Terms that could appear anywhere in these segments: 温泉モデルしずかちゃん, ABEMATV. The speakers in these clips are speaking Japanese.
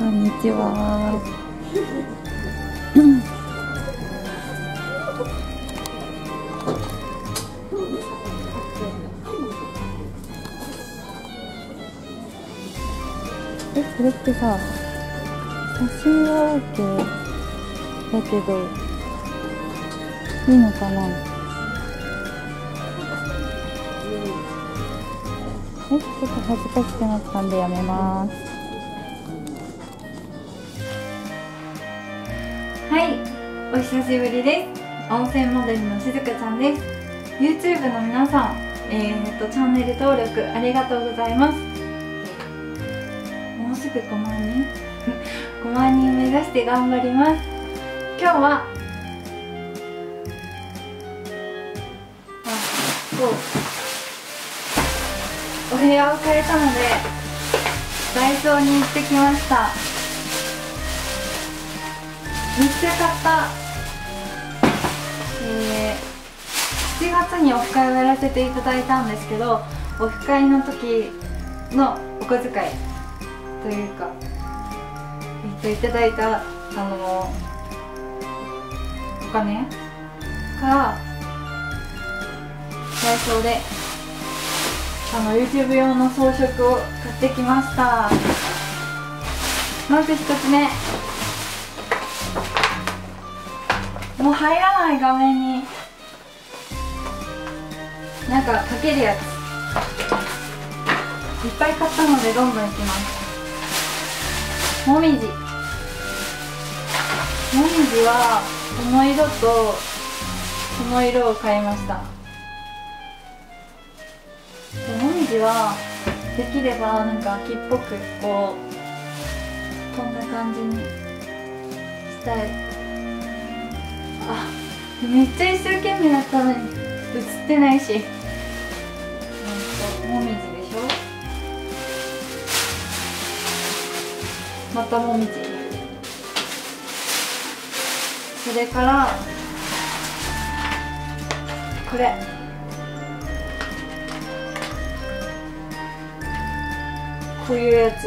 こんにちは。これってさ、写真は OK だけどいいのかな。ちょっと恥ずかしくなったんでやめます。はい、お久しぶりです。温泉モデルのしずくちゃんです。 YouTube の皆さん、チャンネル登録ありがとうございます。もうすぐ5万人5万人目指して頑張ります。今日はお部屋を変えたのでダイソーに行ってきました。めっちゃ買った、7月にオフ会をやらせていただいたんですけど、オフ会の時のお小遣いというか、いただいたお金からダイソーでYouTube 用の装飾を買ってきました。まず1つ目、もう入らない画面になんかかけるやついっぱい買ったのでどんどんいきます。もみじはこの色とこの色を買いました。もみじはできればなんか秋っぽくこうこんな感じにしたい。あ、めっちゃ一生懸命だったのに映ってないし、もみじでしょ。またもみじ、それからこれこういうやつ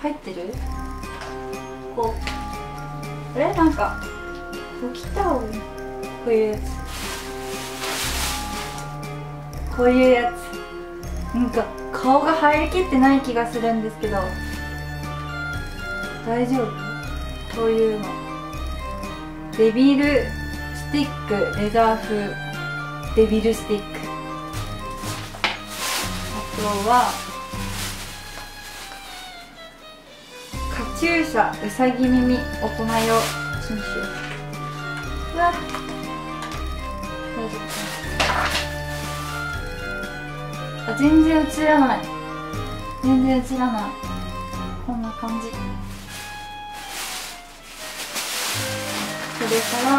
入ってる？こうあれなんかこう切った方がいい。こういうやつ、こういうやつ、なんか顔が入りきってない気がするんですけど大丈夫？こういうのデビルスティック、レザー風デビルスティック。あとはカチューシャ、うさぎ耳、大人用新種。うわっ、大丈夫かな。あ、全然映らない、全然映らない。こんな感じ。それから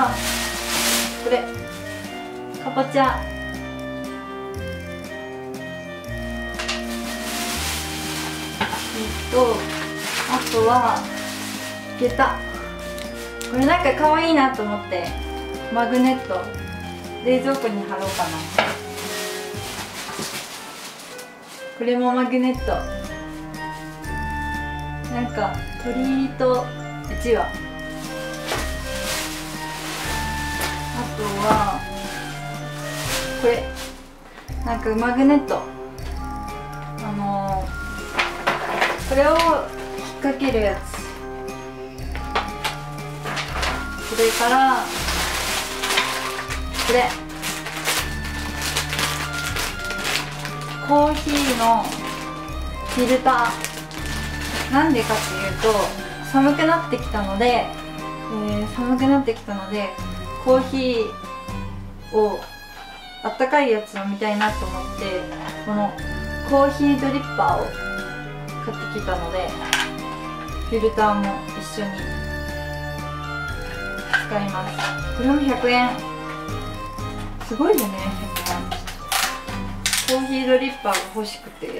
これかぼちゃ、あとは下駄。これなんかかわいいなと思ってマグネット冷蔵庫に貼ろうかな。これもマグネット、なんか鳥とうちわ。あとはこれなんかマグネット、これを引っ掛けるやつ。それからこれコーヒーのフィルター。なんでかっていうと寒くなってきたので、コーヒーをあったかいやつ飲みたいなと思ってこのコーヒードリッパーを買ってきたのでフィルターも一緒に使います。これも100円、すごいよね100円。コーヒードリッパーが欲しくて。コ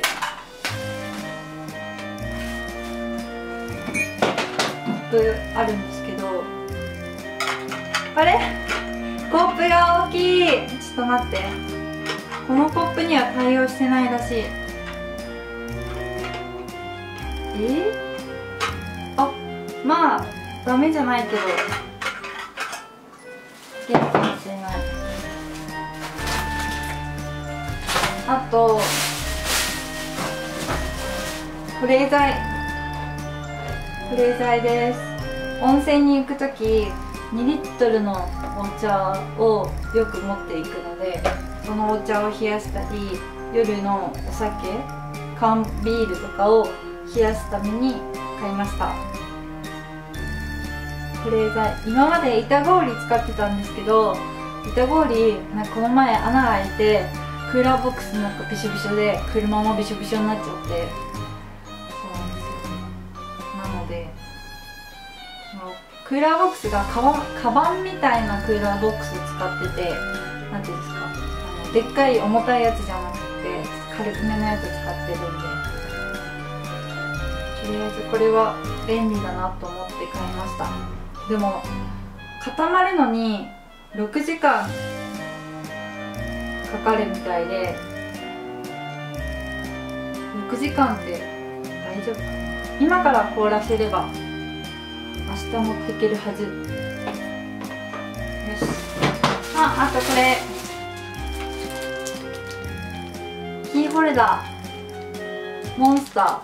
ップあるんですけど、あれコップが大きい。ちょっと待って、このコップには対応してないらしい。あ、まあダメじゃないけど元気かもしれない。あと保冷剤です。温泉に行くとき2リットルのお茶をよく持っていくので、そのお茶を冷やしたり、夜のお酒缶ビールとかを冷やすために買いました。保冷剤、今まで板氷使ってたんですけど、板氷なんかこの前穴が開いてクーラーボックスなんかびしょびしょで車もびしょびしょになっちゃって、そうなんですよ。なのでクーラーボックスがカバンみたいなクーラーボックスを使ってて、なんていうんですか、でっかい重たいやつじゃなくて軽くめのやつ使ってるんで、とりあえずこれは便利だなと思って買いました。でも固まるのに6時間かかるみたいで、6時間って大丈夫かな。今から凍らせれば明日持っていけるはず。よし。あ、あとこれキーホルダー、モンスター、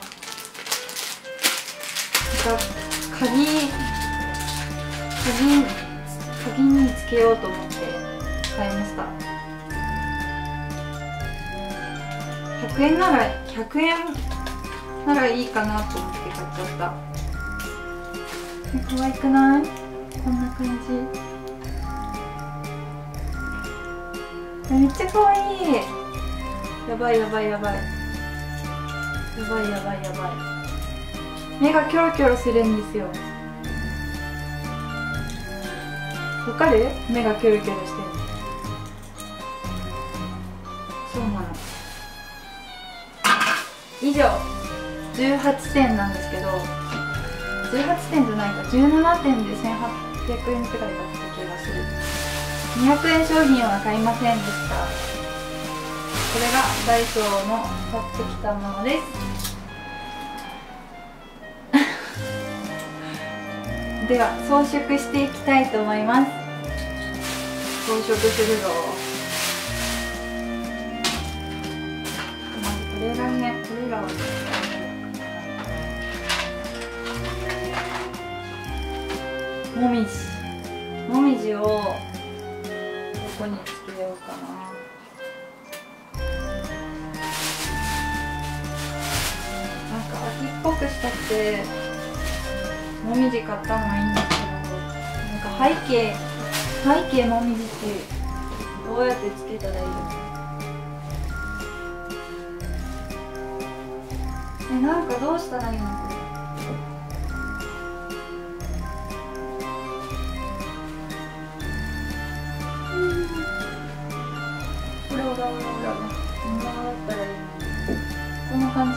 鍵につけようと思って買いました。100円ならいいかなと思って買っちゃった。可愛くない？こんな感じ。めっちゃ可愛い。やばい。目がキョロキョロするんですよ。わかる？目がキョロキョロしてる。そうなの。以上、18点なんですけど、18点じゃないか、17点で1800円くらいだった気がする。200円商品は買いませんでした。これがダイソーの買ってきたものです。では装飾していきたいと思います。装飾するぞ。まずこれらをもみじをどこにつけようかな。なんか秋っぽくしたくてもみじ買ったのはいいんですけど、なんか背景もみじってどうやってつけたらいいの？なんかどうしたらいいの？これ裏だったらいいの？こんな感じ？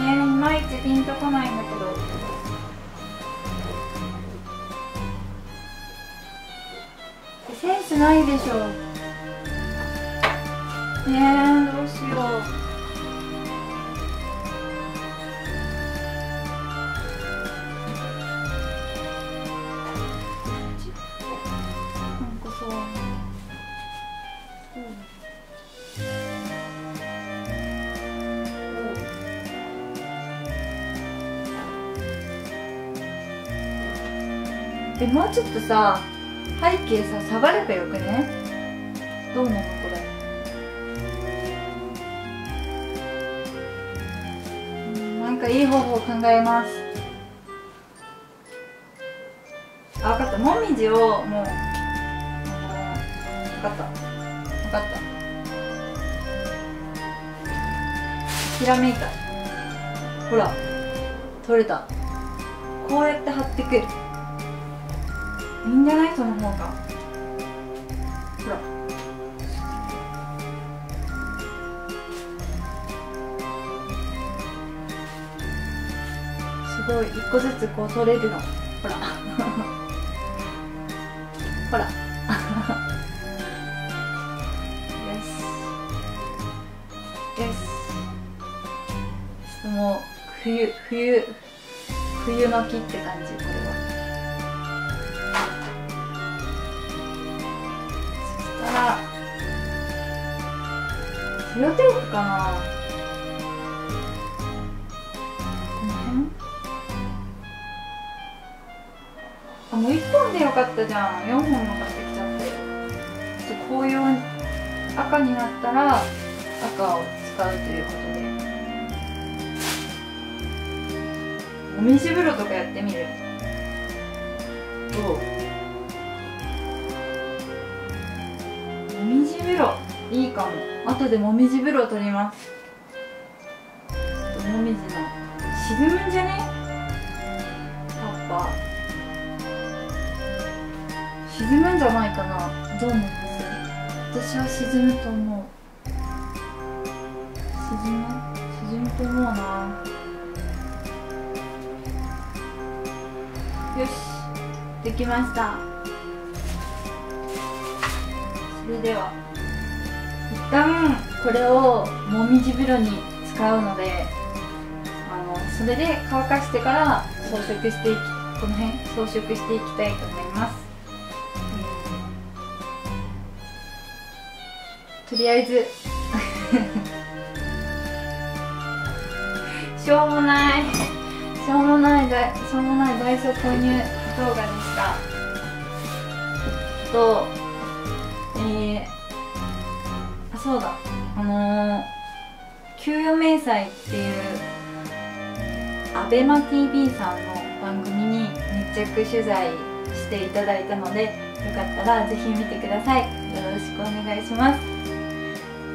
いまいちピンとこないんだけど。センスないでしょ。どうしよう。なんかそう。もうちょっとさ。背景さ、下がればよくね。どうなのこれ。なんかいい方法を考えます。あ、分かった。もみじをもう分かった。ひらめいた。ほら取れた。こうやって貼ってくる。いいんじゃない？その方が。ほら。すごい、一個ずつこう取れるの。ほら。ほら。よし。もう冬の木って感じ。これはそしたらセロテープかな、この辺。あ、もう1本でよかったじゃん、4本も買ってきちゃって。ちょっと紅葉赤になったら赤を使うということで、お水風呂とかやってみると、お水風呂いいかも。後でもみじ風呂を取ります。もみじの沈むんじゃね、パパ沈むんじゃないかな。どう思う？私は沈むと思う。沈むと思うな。よし、できました。それでは一旦これをもみじ風呂に使うので、それで乾かしてから装飾していき、この辺装飾していきたいと思います。とりあえずしょうもないダイソー購入動画でした。あ、そうだ、給与明細っていうABEMATV さんの番組に密着取材していただいたので、よかったらぜひ見てください。よろしくお願いします。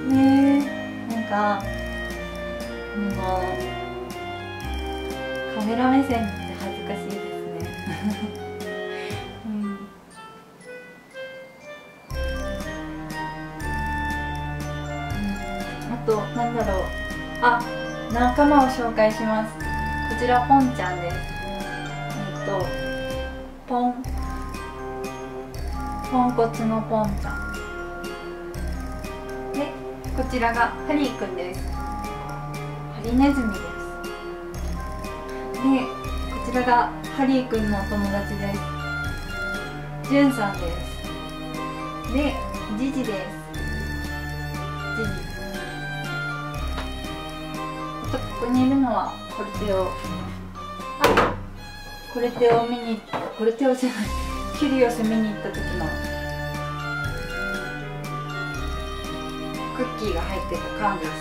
なんかカメラ目線って恥ずかしいですね、あとなんだろう、あ、仲間を紹介します。こちらポンちゃんです。ポンコツのポンちゃんで、こちらがハリーくんです。ハリネズミです。で、こちらがハリーくんのお友達です。ジュンさんです。で、ジジです。あと、ここにいるのはコルテオ。あ、キュリオス見に行った時のクッキーが入ってた缶です。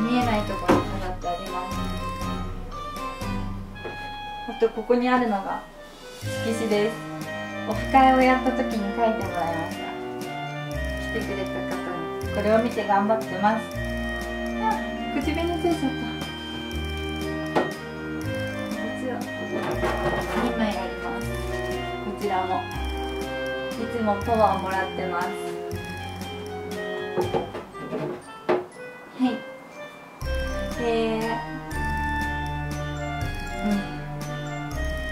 見えないところに飾ってあります。あと、ここにあるのが色紙です。オフ会をやった時に書いてもらいました。来てくれた方にこれを見て頑張ってます。あ、口紅ついちゃった。実は2枚あります。こちらもいつもパワーもらってます。はい。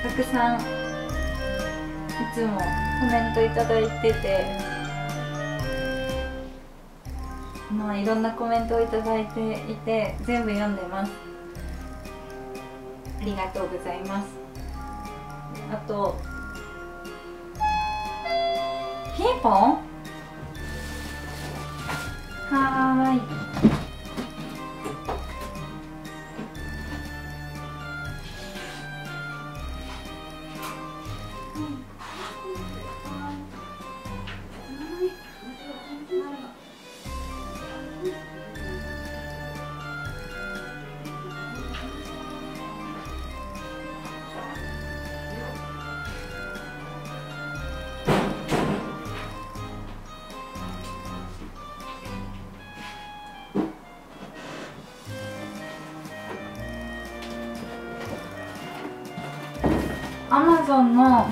たくさんいつもコメントいただいてて、いろんなコメントをいただいていて、全部読んでます。ありがとうございます。あと、ピンポン？はーい。Amazon の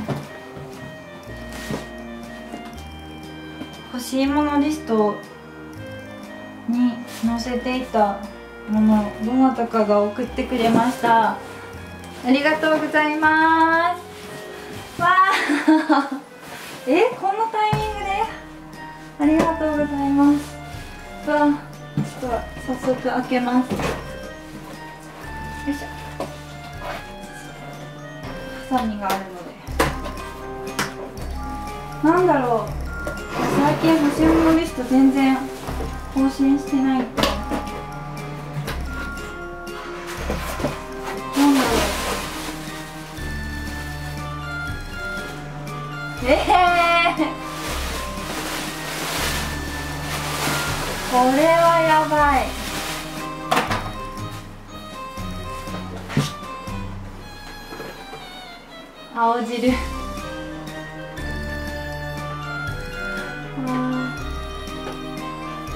欲しいものリストに載せていたもの、どなたかが送ってくれました。ありがとうございます。わあこんなタイミングでありがとうございます。わあ、ちょっと早速開けます。よいしょ。ハサミがあるので。なんだろう。最近星読みリスト全然更新してない。なんだろう。これはやばい。青汁。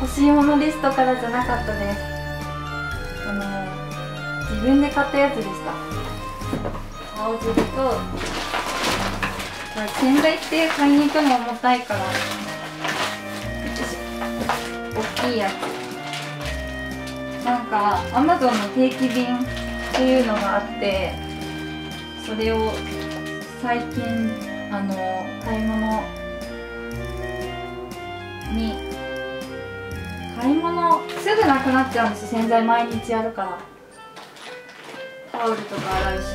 欲しいものリストからじゃなかったです。自分で買ったやつでした。青汁と、これ洗剤って買いに行くの重たいから。大きいやつ、なんか Amazon の定期便っていうのがあって、それを最近買い物すぐなくなっちゃうんです。洗剤毎日やるから、タオルとか洗うし、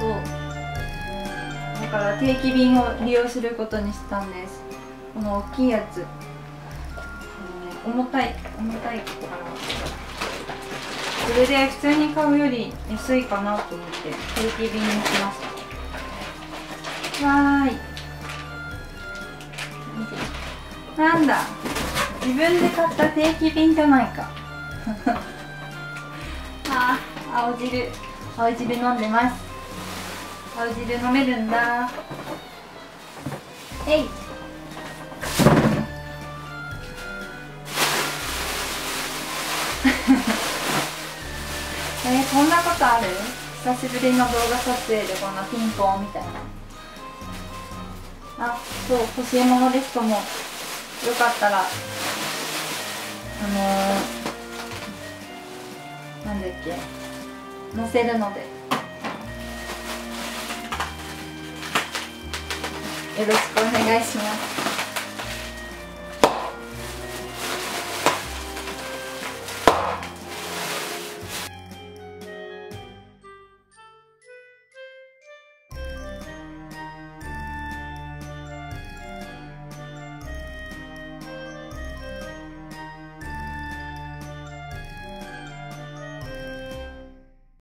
そうだから定期便を利用することにしたんです。この大きいやつ、重たいから、それで普通に買うより安いかなと思って定期便にしました。わーい、なんだ、自分で買った定期便じゃないか。あー、青汁飲んでます。青汁飲めるんだ。えい。こんなことある？久しぶりの動画撮影でこんなピンポンみたいな。あ、そう、欲しいものリストもよかったら、なんだっけ、載せるので。よろしくお願いします。